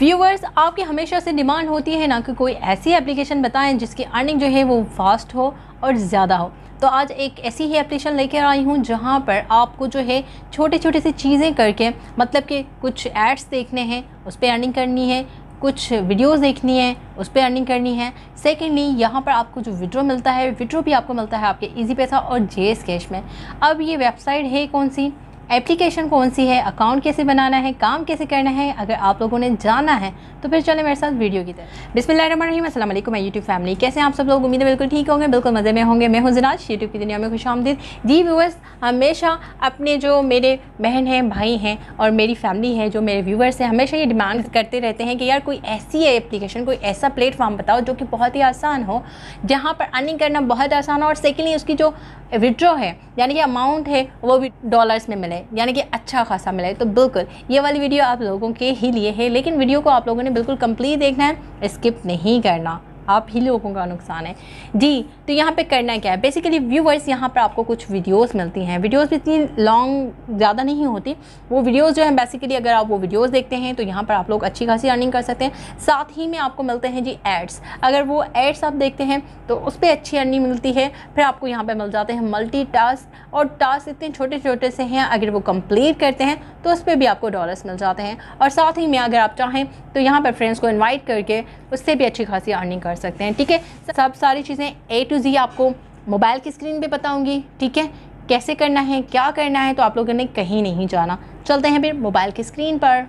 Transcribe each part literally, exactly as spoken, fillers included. Viewers, आपकी हमेशा से डिमांड होती है ना कि कोई ऐसी एप्लीकेशन बताएं जिसकी अर्निंग जो है वो फास्ट हो और ज़्यादा हो। तो आज एक ऐसी ही एप्लीकेशन लेकर आई हूँ जहाँ पर आपको जो है छोटे छोटे सी चीज़ें करके, मतलब कि कुछ एड्स देखने हैं उस पर अर्निंग करनी है, कुछ वीडियोस देखनी है उस पर अर्निंग करनी है। सेकेंडली, यहाँ पर आपको जो विड्रो मिलता है, विड्रो भी आपको मिलता है आपके ईजी पैसा और जेएस कैश में। अब ये वेबसाइट है कौन सी, एप्लीकेशन कौन सी है, अकाउंट कैसे बनाना है, काम कैसे करना है, अगर आप लोगों ने जाना है तो फिर चलें मेरे साथ वीडियो की तरफ। बिस्मिल्लाहिर्रहमानिर्रहीम, अस्सलाम वालेकुम माय यूट्यूब फैमिली। कैसे हैं आप सब लोग? उम्मीद है बिल्कुल ठीक होंगे, बिल्कुल मज़े में होंगे। मैं हूं जिराज, यूट्यूब की दुनिया में खुश आमदीद। जी व्यूअर्स, हमेशा अपने जो मेरे बहन हैं, भाई हैं और मेरी फैमिली है, जो मेरे व्यूअर्स हैं, हमेशा ये डिमांड करते रहते हैं कि यार कोई ऐसी एप्लीकेशन, कोई ऐसा प्लेटफॉर्म बताओ जो कि बहुत ही आसान हो, जहाँ पर अर्निंग करना बहुत आसान हो और सेकेंडली उसकी जो विड्रॉ है यानी कि अमाउंट है वो भी डॉलर्स में मिले, यानी कि अच्छा खासा मिला है। तो बिल्कुल ये वाली वीडियो आप लोगों के ही लिए है, लेकिन वीडियो को आप लोगों ने बिल्कुल कंप्लीट देखना है, स्किप नहीं करना, आप ही लोगों का नुकसान है जी। तो यहाँ पे करना क्या है बेसिकली व्यूवर्स, यहाँ पर आपको कुछ वीडियोस मिलती हैं। वीडियोस भी इतनी लॉन्ग ज़्यादा नहीं होती, वो वीडियोस जो हैं बेसिकली अगर आप वो वीडियोस देखते हैं तो यहाँ पर आप लोग अच्छी खासी अर्निंग कर सकते हैं। साथ ही में आपको मिलते हैं जी एड्स, अगर वो एड्स आप देखते हैं तो उस पर अच्छी अर्निंग मिलती है। फिर आपको यहाँ पर मिल जाते हैं मल्टी टास्क, और टास्क इतने छोटे छोटे से हैं, अगर वो कम्प्लीट करते हैं तो उस पर भी आपको डॉलर्स मिल जाते हैं। और साथ ही में अगर आप चाहें तो यहाँ पर फ्रेंड्स को इन्वाइट करके उससे भी अच्छी खासी अर्निंग कर सकते हैं। ठीक है, सब सारी चीज़ें ए टू जी आपको मोबाइल की स्क्रीन पे बताऊंगी, ठीक है, कैसे करना है, क्या करना है, तो आप लोगों ने कहीं नहीं जाना। चलते हैं फिर मोबाइल की स्क्रीन पर।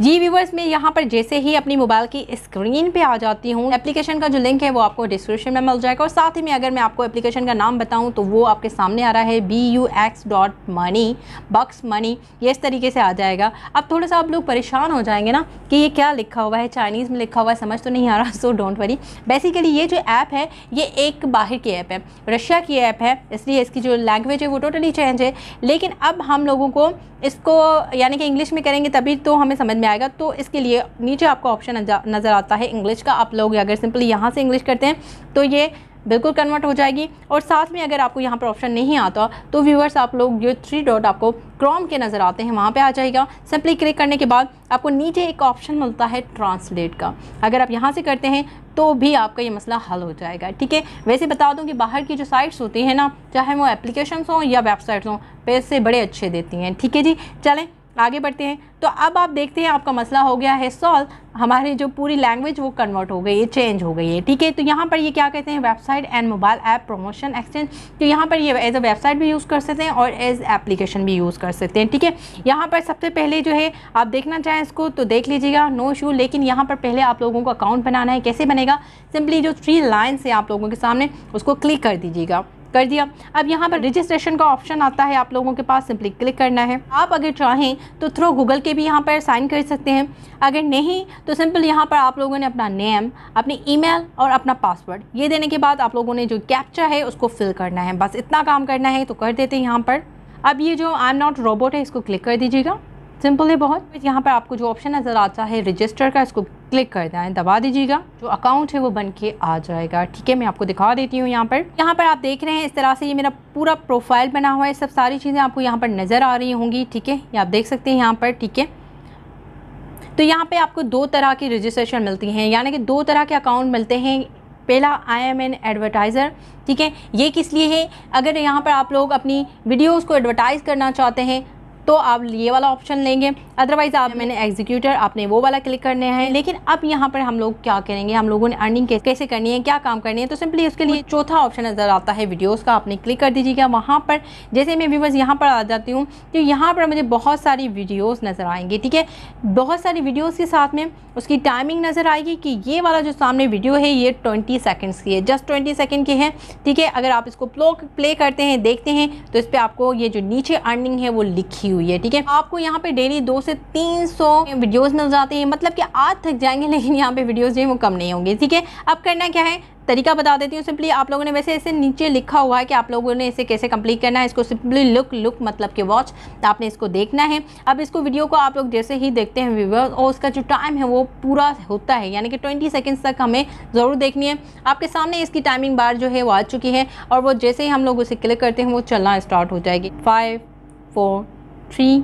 जी व्यूवर्स, में यहाँ पर जैसे ही अपनी मोबाइल की स्क्रीन पे आ जाती हूँ, एप्लीकेशन का जो लिंक है वो आपको डिस्क्रिप्शन में मिल जाएगा। और साथ ही में अगर मैं आपको एप्लीकेशन का नाम बताऊँ तो वो आपके सामने आ रहा है B U X dot money, bux money, ये इस तरीके से आ जाएगा। अब थोड़ा सा आप लोग परेशान हो जाएंगे ना कि ये क्या लिखा हुआ है, चाइनीज़ में लिखा हुआ है, समझ तो नहीं आ रहा, सो डोंट वरी। बेसिकली ये जो ऐप है ये एक बाहर की ऐप है, रशिया की ऐप है, इसलिए इसकी जो लैंग्वेज है वो टोटली चेंज है। लेकिन अब हम लोगों को इसको यानी कि इंग्लिश में करेंगे तभी तो हमें समझ में आएगा। तो इसके लिए नीचे आपको ऑप्शन नज़र आता है इंग्लिश का, आप लोग अगर सिंपली यहाँ से इंग्लिश करते हैं तो ये बिल्कुल कन्वर्ट हो जाएगी। और साथ में अगर आपको यहाँ पर ऑप्शन नहीं आता तो व्यूअर्स आप लोग जो थ्री डॉट आपको क्रोम के नज़र आते हैं वहाँ पे आ जाएगा। सिंपली क्लिक करने के बाद आपको नीचे एक ऑप्शन मिलता है ट्रांसलेट का, अगर आप यहाँ से करते हैं तो भी आपका ये मसला हल हो जाएगा। ठीक है, वैसे बता दूँ कि बाहर की जो साइट्स होती हैं ना, चाहे वो एप्लीकेशंस हों या वेबसाइट्स हों, पैसे बड़े अच्छे देती हैं। ठीक है जी, चलें आगे बढ़ते हैं। तो अब आप देखते हैं आपका मसला हो गया है सॉल्व, हमारी जो पूरी लैंग्वेज वो कन्वर्ट हो गई है, चेंज हो गई है। ठीक है, तो यहाँ पर ये क्या कहते हैं, website and mobile app promotion exchange. तो यहाँ पर ये एज अ वेबसाइट भी यूज़ कर सकते हैं और एज एप्लीकेशन भी यूज़ कर सकते हैं। ठीक है, यहाँ पर सबसे पहले जो है आप देखना चाहें इसको तो देख लीजिएगा, नो इशू। लेकिन यहाँ पर पहले आप लोगों को अकाउंट बनाना है, कैसे बनेगा, सिंपली जो थ्री लाइन्स है आप लोगों के सामने उसको क्लिक कर दीजिएगा, कर दिया। अब यहाँ पर रजिस्ट्रेशन का ऑप्शन आता है आप लोगों के पास, सिंपली क्लिक करना है। आप अगर चाहें तो थ्रू गूगल के भी यहाँ पर साइन कर सकते हैं, अगर नहीं तो सिंपल यहाँ पर आप लोगों ने अपना नेम, अपनी ईमेल और अपना पासवर्ड, ये देने के बाद आप लोगों ने जो कैप्चा है उसको फिल करना है, बस इतना काम करना है। तो कर देते हैं यहाँ पर। अब ये जो आई एम नॉट रोबोट है इसको क्लिक कर दीजिएगा, सिंपल है बहुत। यहाँ पर आपको जो ऑप्शन नज़र आता है रजिस्टर का, इसको क्लिक कर दें, दबा दीजिएगा, जो अकाउंट है वो बन के आ जाएगा। ठीक है, मैं आपको दिखा देती हूँ यहाँ पर। यहाँ पर आप देख रहे हैं इस तरह से ये मेरा पूरा प्रोफाइल बना हुआ है, सब सारी चीज़ें आपको यहाँ पर नज़र आ रही होंगी। ठीक है, ये आप देख सकते हैं यहाँ पर। ठीक है, तो यहाँ पर आपको दो तरह की रजिस्ट्रेशन मिलती हैं, यानी कि दो तरह के अकाउंट मिलते हैं। पहला, आई एम एन एडवर्टाइज़र। ठीक है, ये किस लिए है, अगर यहाँ पर आप लोग अपनी वीडियोज़ को एडवर्टाइज़ करना चाहते हैं तो आप ये वाला ऑप्शन लेंगे, अदरवाइज़ आप मैंने एग्जीक्यूटर, आपने वो वाला क्लिक करने हैं। लेकिन अब यहाँ पर हम लोग क्या करेंगे, हम लोगों ने अर्निंग कैसे करनी है, क्या काम करनी है, तो सिंपली उसके लिए चौथा ऑप्शन नज़र आता है वीडियोस का, आपने क्लिक कर दीजिएगा वहाँ पर। जैसे मैं व्यूवर्स यहाँ पर आ जाती हूँ तो यहाँ पर मुझे बहुत सारी वीडियोज़ नज़र आएंगी। ठीक है, बहुत सारी वीडियोज़ के साथ में उसकी टाइमिंग नज़र आएगी कि ये वाला जो सामने वीडियो है ये ट्वेंटी सेकेंड्स की है, जस्ट ट्वेंटी सेकेंड की है। ठीक है, अगर आप इसको प्ले करते हैं, देखते हैं तो इस पर आपको ये जो नीचे अर्निंग है वो लिखी हुई है। ठीक है, आपको यहाँ पे डेली दो से तीन सौ वीडियोस मिल जाते हैं, मतलब कि आज थक जाएंगे लेकिन यहाँ पे वीडियोस जो है वो कम नहीं होंगे। ठीक है, अब करना क्या है तरीका बता देती हूँ। सिंपली आप लोगों ने, वैसे ऐसे नीचे लिखा हुआ है कि आप लोगों ने इसे कैसे कंप्लीट करना है, इसको सिंपली लुक लुक मतलब कि वॉच, आपने इसको देखना है। अब इसको वीडियो को आप लोग जैसे ही देखते हैं व्यूअर्स, और उसका जो टाइम है वो पूरा होता है, यानी कि ट्वेंटी सेकेंड्स तक हमें ज़रूर देखनी है। आपके सामने इसकी टाइमिंग बार जो है वो आ चुकी है और वो जैसे ही हम लोग उसे क्लिक करते हैं वो चलना स्टार्ट हो जाएगी। Five four three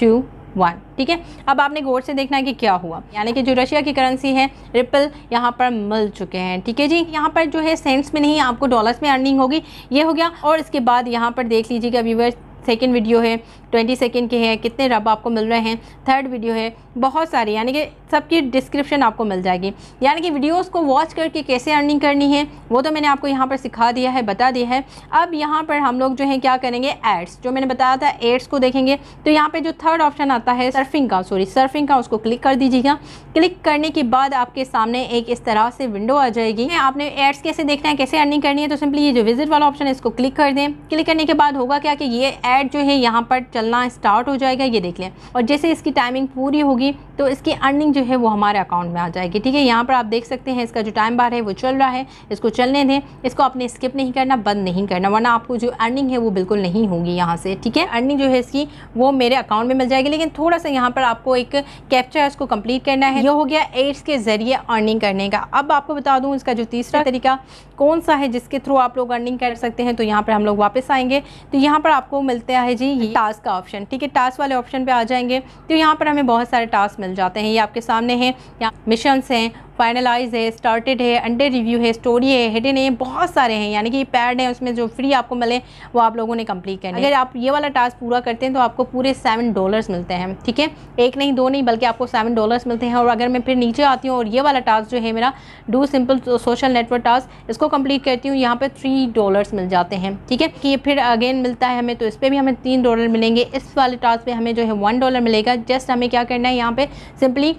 two one. ठीक है, अब आपने गौर से देखना है कि क्या हुआ, यानी कि जो रशिया की करेंसी है रिपल यहाँ पर मिल चुके हैं। ठीक है जी, यहाँ पर जो है सेंट्स में नहीं आपको डॉलर्स में अर्निंग होगी, ये हो गया। और इसके बाद यहाँ पर देख लीजिएगा व्यूअर्स, सेकेंड वीडियो है ट्वेंटी सेकेंड के है कितने रब आपको मिल रहे हैं, थर्ड वीडियो है बहुत सारी, यानी कि सबकी डिस्क्रिप्शन आपको मिल जाएगी। यानी कि वीडियोस को वॉच करके कैसे अर्निंग करनी है वो तो मैंने आपको यहाँ पर सिखा दिया है, बता दिया है। अब यहाँ पर हम लोग जो है क्या करेंगे, एड्स जो मैंने बताया था एड्स को देखेंगे। तो यहाँ पर जो थर्ड ऑप्शन आता है सर्फिंग का, सॉरी सर्फिंग का, उसको क्लिक कर दीजिएगा। क्लिक करने के बाद आपके सामने एक इस तरह से विंडो आ जाएगी। आपने एड्स कैसे देखना है, कैसे अर्निंग करनी है, तो सिंपली ये जो विजिट वाला ऑप्शन है इसको क्लिक कर दें। क्लिक करने के बाद होगा क्या कि ये एड जो है यहाँ पर चलना स्टार्ट हो जाएगा, ये देख लें। और जैसे इसकी टाइमिंग पूरी होगी तो इसकी अर्निंग जो है वो हमारे अकाउंट में आ जाएगी। ठीक है, यहाँ पर आप देख सकते हैं इसका जो टाइम बार है वो चल रहा है, इसको चलने दें, इसको आपने स्किप नहीं करना, बंद नहीं करना, वरना आपको जो अर्निंग है वो बिल्कुल नहीं होगी यहाँ से। ठीक है, अर्निंग जो है इसकी वो मेरे अकाउंट में मिल जाएगी, लेकिन थोड़ा सा यहाँ पर आपको एक कैप्चर है उसको कंप्लीट करना है। यह हो गया एड्स के जरिए अर्निंग करने का। अब आपको बता दूँ इसका जो तीसरा तरीका कौन सा है जिसके थ्रू आप लोग अर्निंग कर सकते हैं। तो यहाँ पर हम लोग वापस आएंगे तो यहाँ पर आपको मिलता है जी टास्क का ऑप्शन। ठीक है, टास्क वाले ऑप्शन पे आ जाएंगे तो यहाँ पर हमें बहुत सारे टास्क मिल जाते हैं, ये आपके सामने हैं। यहाँ मिशंस हैं, फाइनलाइज है, स्टार्टेड है, अंडर रिव्यू है, स्टोरी है, हिडन है, बहुत सारे हैं। यानी कि पैड है, उसमें जो फ्री आपको मिले वो आप लोगों ने कंप्लीट करना है। अगर आप ये वाला टास्क पूरा करते हैं तो आपको पूरे सेवन डॉलर्स मिलते हैं। ठीक है, एक नहीं दो नहीं बल्कि आपको सेवन डॉलर्स मिलते हैं। और अगर मैं फिर नीचे आती हूँ और ये वाला टास्क जो है मेरा do simple social network task, इसको कंप्लीट करती हूँ, यहाँ पर थ्री डॉलर्स मिल जाते हैं। ठीक है, कि ये फिर अगेन मिलता है हमें, तो इस पर भी हमें तीन डॉलर मिलेंगे। इस वाले टास्क पर हमें जो है वन डॉलर मिलेगा। जस्ट हमें क्या करना है, यहाँ पर सिंपली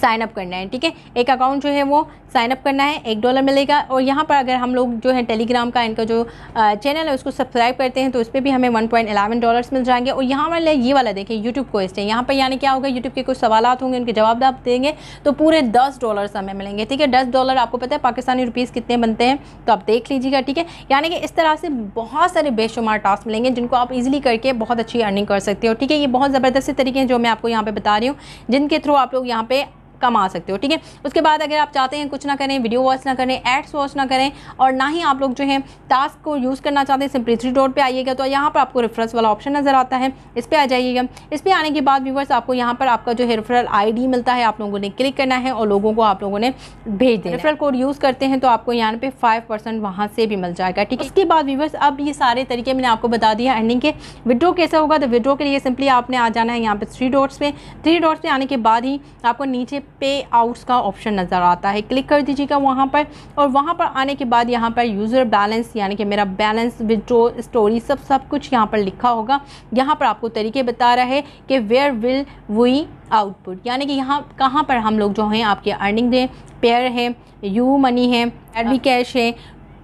साइन अप करना है। ठीक है, एक अकाउंट जो है वो साइन अप करना है, एक डॉलर मिलेगा। और यहाँ पर अगर हम लोग जो है टेलीग्राम का इनका जो चैनल है उसको सब्सक्राइब करते हैं तो उस पर भी हमें वन पॉइंट एलेवन डॉलर्स मिल जाएंगे। और यहाँ वाला ये वाला देखिए यूट्यूब क्वेस्ट है, यहाँ पर यानी क्या होगा, यूट्यूब के कुछ सवाल होंगे उनके जवाब आप देंगे तो पूरे दस डॉलर्स हमें मिलेंगे। ठीक है, दस डॉलर आपको पता है पाकिस्तानी रुपीज़ कितने बनते हैं, तो आप देख लीजिएगा। ठीक है, यानी कि इस तरह से बहुत सारे बेशुमार टास्क मिलेंगे जिनको आप ईजिली करके बहुत अच्छी अर्निंग कर सकते हो। ठीक है, ये बहुत ज़बरदस्त तरीके हैं जो मैं आपको यहाँ पर बता रही हूँ, जिनके थ्रू आप लोग यहाँ पर कमा सकते हो। ठीक है, उसके बाद अगर आप चाहते हैं कुछ ना करें, वीडियो वॉच ना करें, एड्स वॉच ना करें, और ना ही आप लोग जो है टास्क को यूज़ करना चाहते हैं, सिंपली थ्री डॉट पे आइएगा तो यहाँ पर आपको रेफरेंस वाला ऑप्शन नज़र आता है, इस पर आ जाइएगा। इस पर आने के बाद व्यूवर्स आपको यहाँ पर आपका जो है रेफरल आई डी मिलता है, आप लोगों ने क्लिक करना है और लोगों को आप लोगों ने भेज देना है। रेफरल कोड यूज़ करते हैं तो आपको यहाँ पर फाइव परसेंट वहाँ से भी मिल जाएगा। ठीक है, इसके बाद व्यूवर्स अब ये सारे तरीके मैंने आपको बता दिया अर्निंग के। विड्रो कैसे होगा, तो विड्रो के लिए सिंपली आपने आ जाना है यहाँ पर थ्री डॉट्स पे। थ्री डॉट्स पे आने के बाद ही आपको नीचे पे आउट्स का ऑप्शन नज़र आता है, क्लिक कर दीजिएगा वहाँ पर। और वहाँ पर आने के बाद यहाँ पर यूज़र बैलेंस, यानी कि मेरा बैलेंस, विड्रॉ, स्टोरी, सब सब कुछ यहाँ पर लिखा होगा। यहाँ पर आपको तरीके बता रहा है कि वेयर विल वी आउटपुट, यानी कि यहाँ कहाँ पर हम लोग जो हैं आपकी अर्निंग दें। पेयर है, यू मनी है, एडवी कैश है,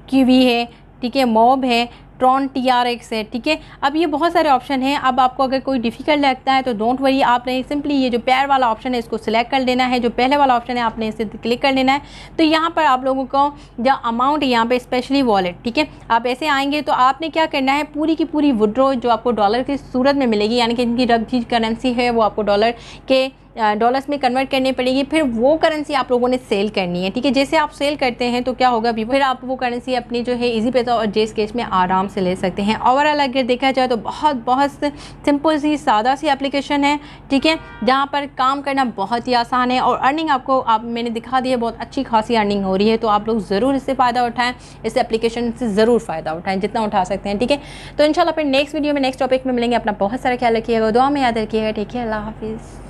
कीवी है, ठीक है, मॉब है, ट्रॉन टी आर एक्स है। ठीक है, अब ये बहुत सारे ऑप्शन हैं। अब आपको अगर कोई डिफिकल्ट लगता है तो डोंट वरी, आपने सिंपली ये जो पैर वाला ऑप्शन है इसको सिलेक्ट कर लेना है, जो पहले वाला ऑप्शन है आपने इसे क्लिक कर लेना है। तो यहाँ पर आप लोगों को जो अमाउंट यहाँ पे स्पेशली वॉलेट, ठीक है, आप ऐसे आएंगे तो आपने क्या करना है, पूरी की पूरी विड्रॉ जो आपको डॉलर की सूरत में मिलेगी, यानी कि इनकी रब की करेंसी है वो आपको डॉलर के डॉलर्स में कन्वर्ट करनी पड़ेगी, फिर वो करेंसी आप लोगों ने सेल करनी है। ठीक है, जैसे आप सेल करते हैं तो क्या होगा, फिर आप वो करेंसी अपनी जो है इजी पैसा और जेज कैश में आराम से ले सकते हैं। ओवरऑल अगर देखा जाए तो बहुत बहुत सिंपल सी, सादा सी एप्लीकेशन है। ठीक है, जहाँ पर काम करना बहुत ही आसान है और अर्निंग आपको आप मैंने दिखा दी है, बहुत अच्छी खासी अर्निंग हो रही है। तो आप लोग ज़रूर इससे फ़ायदा उठाएँ, इस एप्लीकेशन से ज़रूर फ़ायदा उठाएँ जितना उठा सकते हैं। ठीक है, तो इंशाल्लाह फिर नेक्स्ट वीडियो में नेक्स्ट टॉपिक में मिलेंगे। अपना बहुत सारा ख्याल रखिएगा, दुआ में याद रखिएगा। ठीक है, अल्लाह हाफिज़।